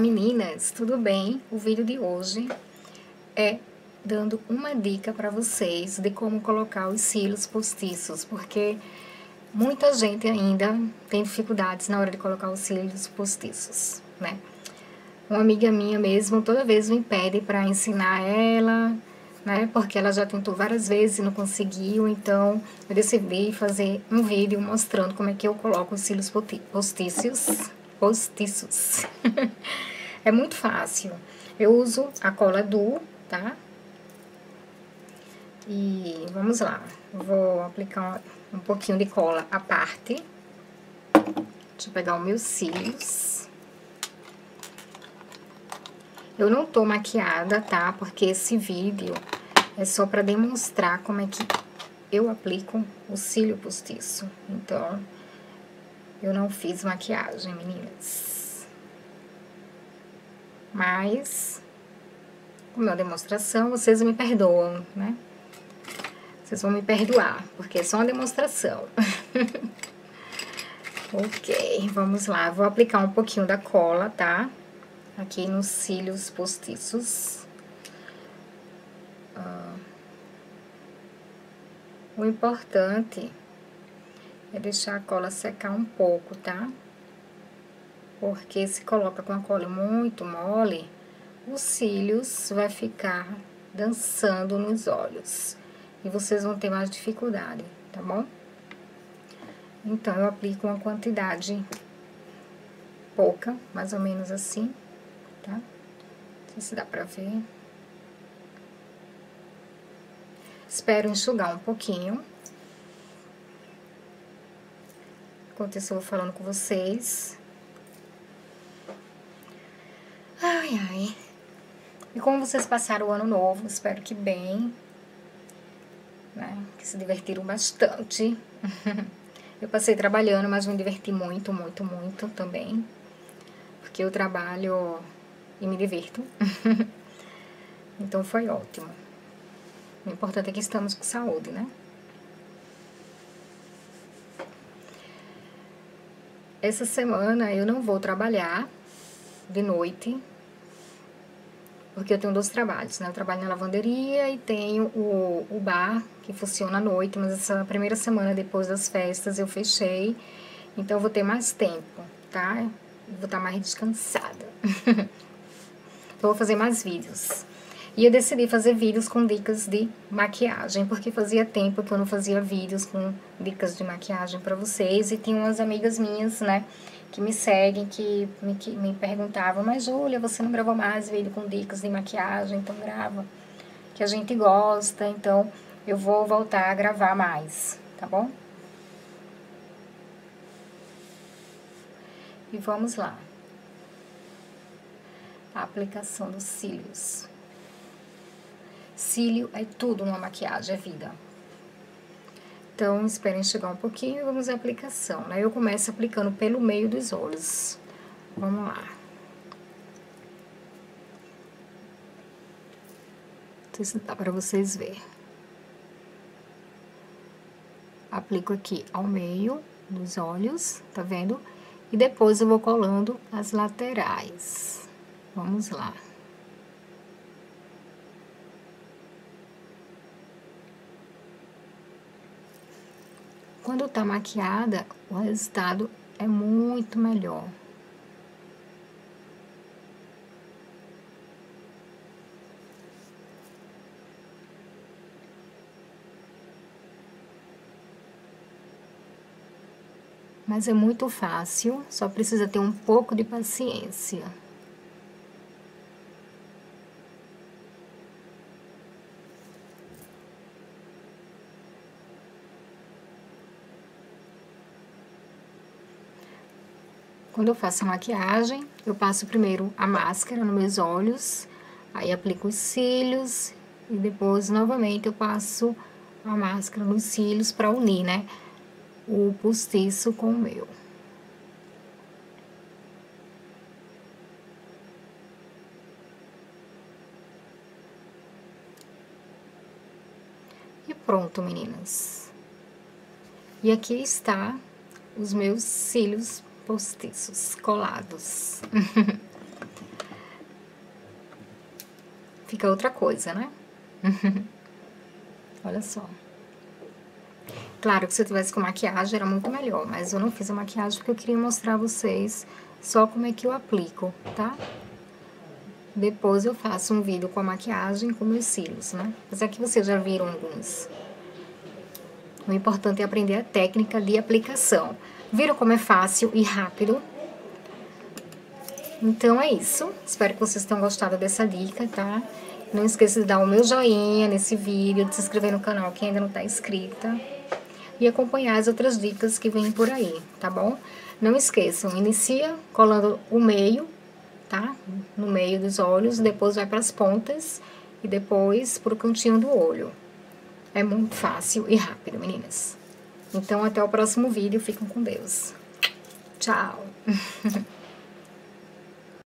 Olá meninas, tudo bem? O vídeo de hoje é dando uma dica para vocês de como colocar os cílios postiços, porque muita gente ainda tem dificuldades na hora de colocar os cílios postiços, né? Uma amiga minha mesmo toda vez me pede para ensinar ela, né? Porque ela já tentou várias vezes e não conseguiu, então eu decidi fazer um vídeo mostrando como é que eu coloco os cílios postiços. É muito fácil. Eu uso a cola Duo, tá? E vamos lá. Vou aplicar um pouquinho de cola à parte. Deixa eu pegar os meus cílios. Eu não tô maquiada, tá? Porque esse vídeo é só pra demonstrar como é que eu aplico o cílio postiço. Então, eu não fiz maquiagem, meninas. Mas, como é uma demonstração, vocês me perdoam, né? Vocês vão me perdoar, porque é só uma demonstração. Ok, vamos lá. Vou aplicar um pouquinho da cola, tá? Aqui nos cílios postiços. O importante é deixar a cola secar um pouco, tá? Porque se coloca com a cola muito mole, os cílios vai ficar dançando nos olhos. E vocês vão ter mais dificuldade, tá bom? Então, eu aplico uma quantidade pouca, mais ou menos assim, tá? Não sei se dá pra ver. Espero enxugar um pouquinho. Enquanto isso, eu vou falando com vocês. Ai, ai. E como vocês passaram o ano novo? Espero que bem. Né? Que se divertiram bastante. Eu passei trabalhando, mas me diverti muito, muito, muito também. Porque eu trabalho e me divirto. Então, foi ótimo. O importante é que estamos com saúde, né? Essa semana eu não vou trabalhar de noite, porque eu tenho dois trabalhos, né? Eu trabalho na lavanderia e tenho o bar, que funciona à noite, mas essa primeira semana depois das festas eu fechei, então eu vou ter mais tempo, tá? Eu vou estar mais descansada. Então eu vou fazer mais vídeos. E eu decidi fazer vídeos com dicas de maquiagem, porque fazia tempo que eu não fazia vídeos com dicas de maquiagem pra vocês. E tem umas amigas minhas, né, que me seguem, que me perguntavam, mas Júlia, você não gravou mais vídeo com dicas de maquiagem? Então grava, que a gente gosta, então eu vou voltar a gravar mais, tá bom? E vamos lá. A aplicação dos cílios. Cílio é tudo numa maquiagem, é vida. Então, esperem chegar um pouquinho e vamos à aplicação, né? Eu começo aplicando pelo meio dos olhos. Vamos lá. Não sei se dá pra vocês verem. Aplico aqui ao meio dos olhos, tá vendo? E depois eu vou colando as laterais. Vamos lá. Quando tá maquiada, o resultado é muito melhor. Mas é muito fácil, só precisa ter um pouco de paciência. Quando eu faço a maquiagem, eu passo primeiro a máscara nos meus olhos, aí aplico os cílios e depois, novamente, eu passo a máscara nos cílios para unir, né, o postiço com o meu. E pronto, meninas. E aqui está os meus cílios postiços colados. fica outra coisa, né? Olha só. Claro que se eu tivesse com maquiagem era muito melhor, mas eu não fiz a maquiagem porque eu queria mostrar a vocês só como é que eu aplico, tá? Depois eu faço um vídeo com a maquiagem, com meus cílios, né? Mas aqui vocês já viram alguns. O importante é aprender a técnica de aplicação. Viram como é fácil e rápido? Então é isso. Espero que vocês tenham gostado dessa dica, tá? Não esqueça de dar o meu joinha nesse vídeo, de se inscrever no canal quem ainda não tá inscrita. E acompanhar as outras dicas que vêm por aí, tá bom? Não esqueçam, inicia colando o meio, tá? No meio dos olhos, depois vai para as pontas e depois pro cantinho do olho. É muito fácil e rápido, meninas. Então, até o próximo vídeo. Fiquem com Deus. Tchau!